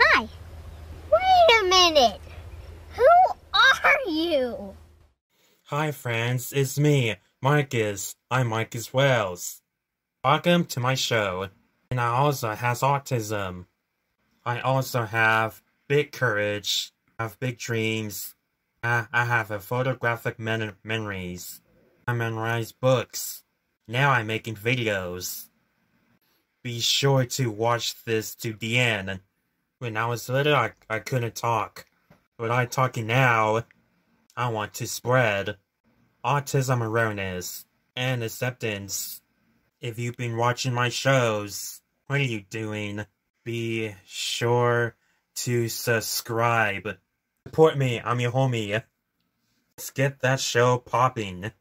Hi. Wait a minute. Who are you? Hi, friends. It's me, Marcus. I'm Marcus Wells. Welcome to my show. And I also has autism. I also have big courage. I have big dreams. I have a photographic memories. I memorize books. Now I'm making videos. Be sure to watch this to the end. When I was little, I couldn't talk. But I'm talking now. I want to spread autism awareness and acceptance. If you've been watching my shows, what are you doing? Be sure to subscribe. Support me, I'm your homie. Let's get that show popping.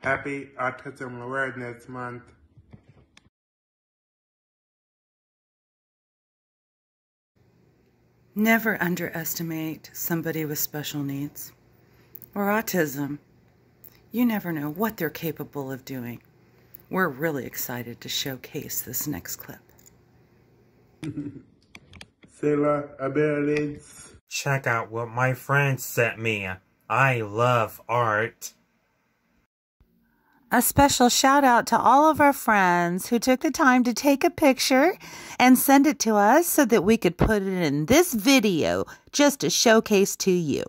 Happy Autism Awareness Month. Never underestimate somebody with special needs or autism. You never know what they're capable of doing. We're really excited to showcase this next clip. Check out what my friend sent me. I love art. A special shout out to all of our friends who took the time to take a picture and send it to us so that we could put it in this video just to showcase to you.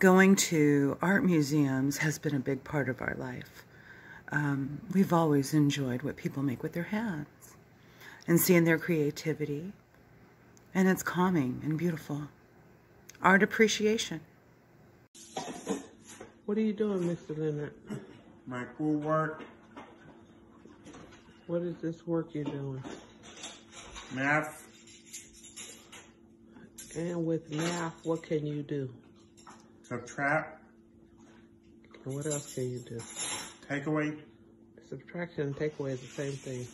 Going to art museums has been a big part of our life. We've always enjoyed what people make with their hands and seeing their creativity. And it's calming and beautiful. Art appreciation. What are you doing, Mr. Leonard? My schoolwork. What is this work you're doing? Math. And with math, what can you do? Subtract. And what else can you do? Take away. Subtraction and take away is the same thing.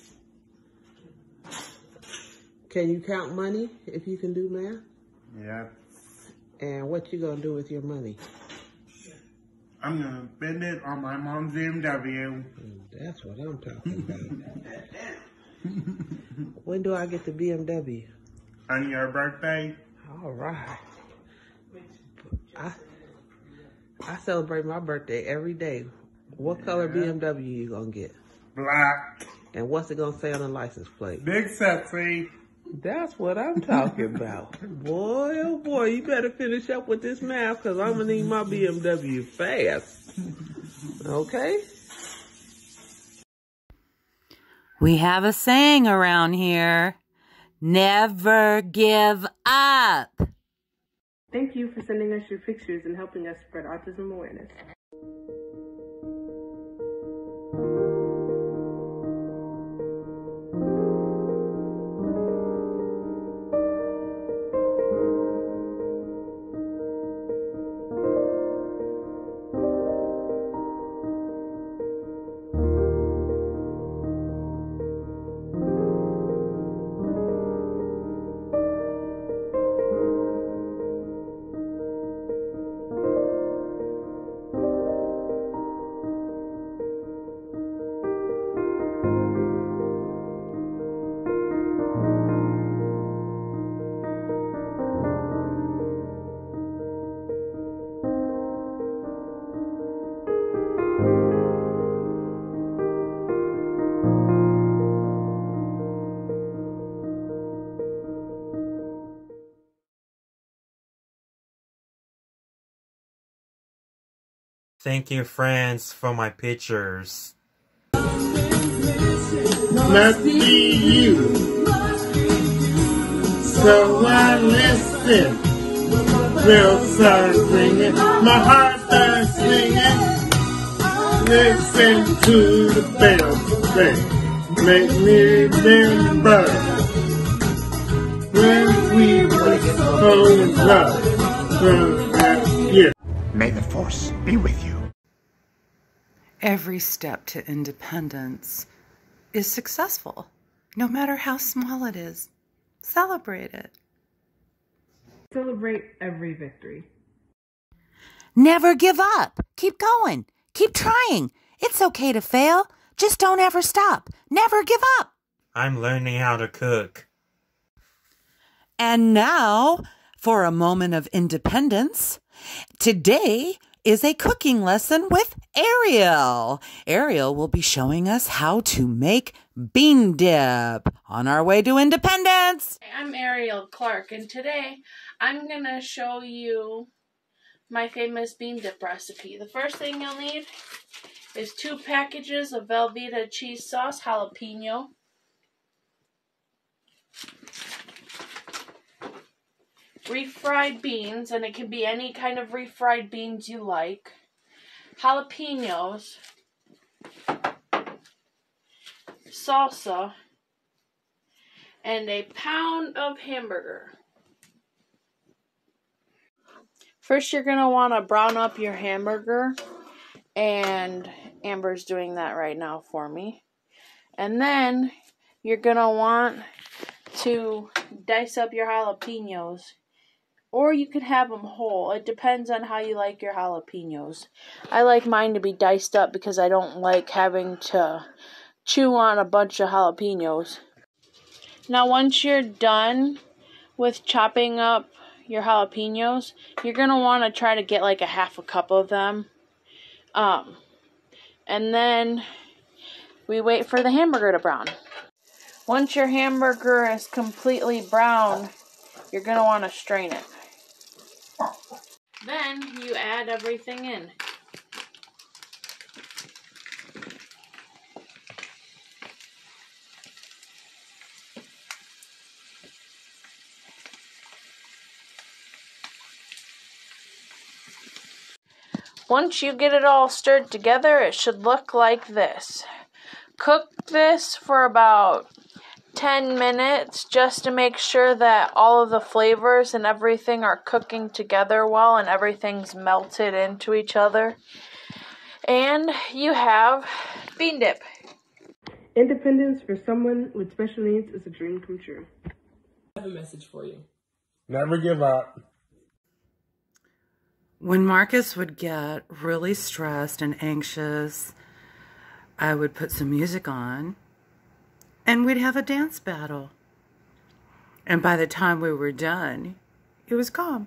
Can you count money if you can do math? Yeah. And what you gonna do with your money? I'm gonna spend it on my mom's BMW. That's what I'm talking about. When do I get the BMW? On your birthday. All right. I celebrate my birthday every day. What color BMW you gonna get? Black. And what's it gonna say on the license plate? Big sexy. That's what I'm talking about. Boy, oh boy, you better finish up with this math because I'm gonna need my BMW fast. Okay? We have a saying around here. Never give up. Thank you for sending us your pictures and helping us spread autism awareness. Thank you, friends, for my pictures. Must be you. So I listen. Real stars singing. My heart starts singing. Listen to the bells. They make me remember when we were so in love from that year. May the force be with you. Every step to independence is successful, no matter how small it is. Celebrate it. Celebrate every victory. Never give up. Keep going. Keep trying. It's okay to fail. Just don't ever stop. Never give up. I'm learning how to cook. And now, for a moment of independence, today is a cooking lesson with Ariel. Ariel will be showing us how to make bean dip on our way to independence. I'm Ariel Clark, and today I'm going to show you my famous bean dip recipe. The first thing you'll need is 2 packages of Velveeta cheese sauce, jalapeno, 3 refried beans, and it can be any kind of refried beans you like, jalapenos, salsa, and a pound of hamburger. First, you're going to want to brown up your hamburger, and Amber's doing that right now for me. And then you're going to want to dice up your jalapenos. Or you could have them whole. It depends on how you like your jalapenos. I like mine to be diced up because I don't like having to chew on a bunch of jalapenos. Now, once you're done with chopping up your jalapenos, you're going to want to try to get like a half a cup of them. And then we wait for the hamburger to brown. Once your hamburger is completely brown, you're going to want to strain it. Then you add everything in. Once you get it all stirred together, it should look like this. Cook this for about 10 minutes just to make sure that all of the flavors and everything are cooking together well and everything's melted into each other. And you have bean dip. Independence for someone with special needs is a dream come true. I have a message for you. Never give up. When Marcus would get really stressed and anxious, I would put some music on and we'd have a dance battle. And by the time we were done, he was calm.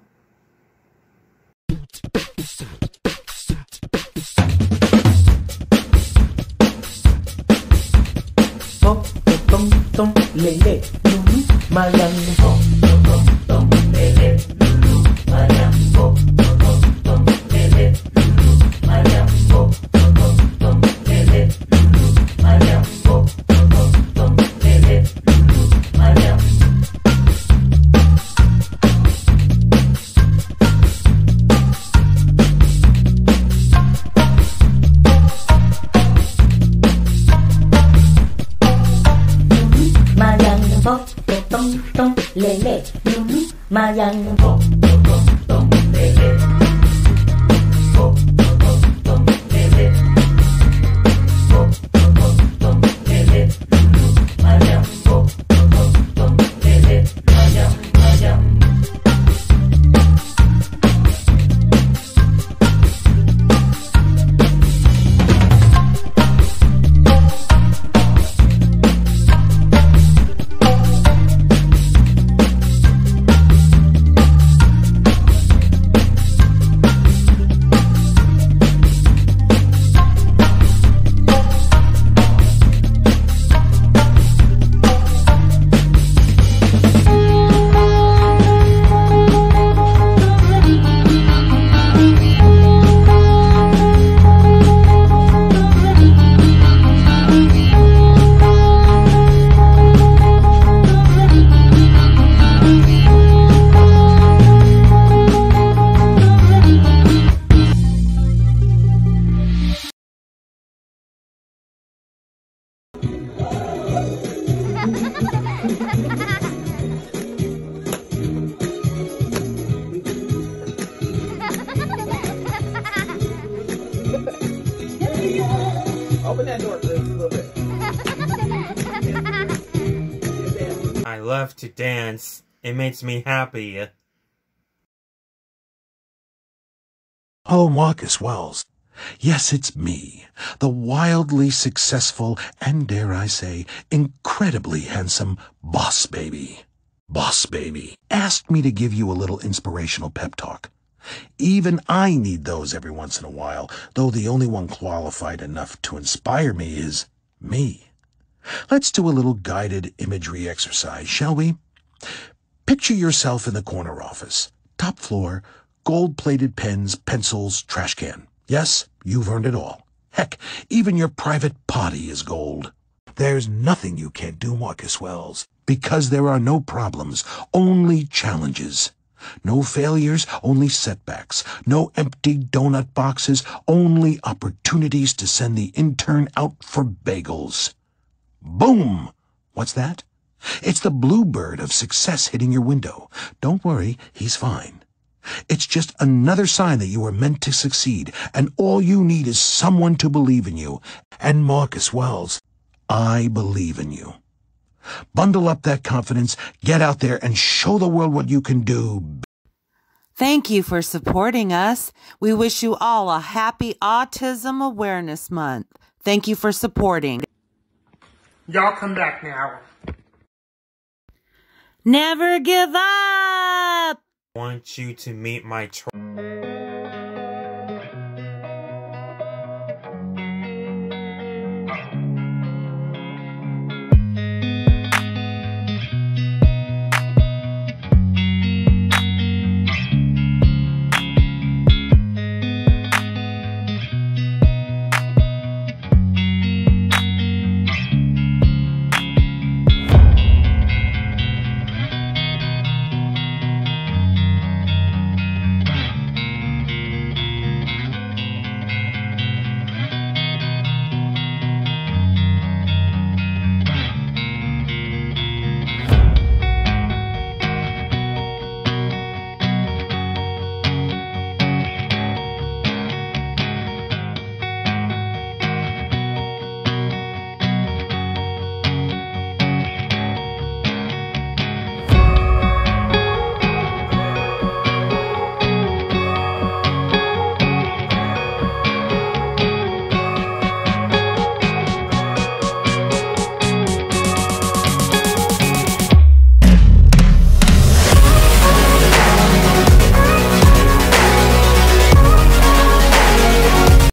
Open that door, please, a little bit. I love to dance. It makes me happy. Oh, Marcus Wells. Yes, it's me, the wildly successful and, dare I say, incredibly handsome Boss Baby. Boss Baby asked me to give you a little inspirational pep talk. Even I need those every once in a while, though the only one qualified enough to inspire me is me. Let's do a little guided imagery exercise, shall we? Picture yourself in the corner office, top floor, gold-plated pens, pencils, trash can. Yes, you've earned it all. Heck, even your private potty is gold. There's nothing you can't do, Marcus Wells, because there are no problems, only challenges. No failures, only setbacks. No empty donut boxes, only opportunities to send the intern out for bagels. Boom! What's that? It's the bluebird of success hitting your window. Don't worry, he's fine. It's just another sign that you were meant to succeed, and all you need is someone to believe in you. And Marcus Wells, I believe in you. Bundle up that confidence, get out there, and show the world what you can do. Thank you for supporting us. We wish you all a happy Autism Awareness Month. Thank you for supporting. Y'all come back now. Never give up! I want you to meet my